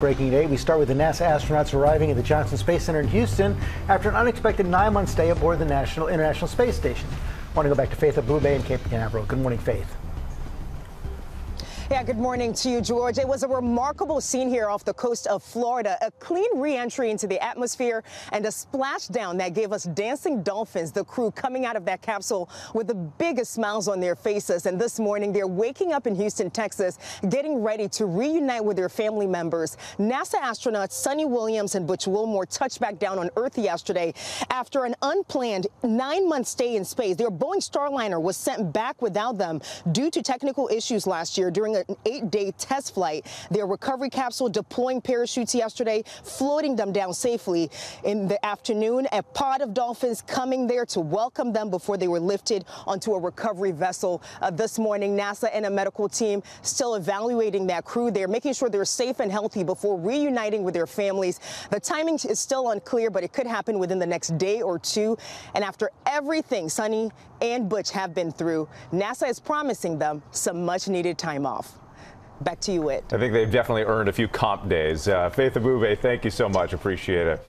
Breaking today, we start with the NASA astronauts arriving at the Johnson Space Center in Houston after an unexpected 9-month stay aboard the International Space Station. I want to go back to Faith Abube in Cape Canaveral. Good morning, Faith. Yeah, good morning to you, George. It was a remarkable scene here off the coast of Florida, a clean re-entry into the atmosphere and a splashdown that gave us dancing dolphins, the crew coming out of that capsule with the biggest smiles on their faces. And this morning, they're waking up in Houston, Texas, getting ready to reunite with their family members. NASA astronauts Sunita Williams and Butch Wilmore touched back down on Earth yesterday after an unplanned 9-month stay in space. Their Boeing Starliner was sent back without them due to technical issues last year during an 8-day test flight. Their recovery capsule deploying parachutes yesterday, floating them down safely. In the afternoon, a pod of dolphins coming there to welcome them before they were lifted onto a recovery vessel. This morning, NASA and a medical team still evaluating that crew. They're making sure they're safe and healthy before reuniting with their families. The timing is still unclear, but it could happen within the next day or two. And after everything Sunny and Butch have been through, NASA is promising them some much-needed time off. Back to you, Whit. I think they've definitely earned a few comp days. Faith Abube, thank you so much. Appreciate it.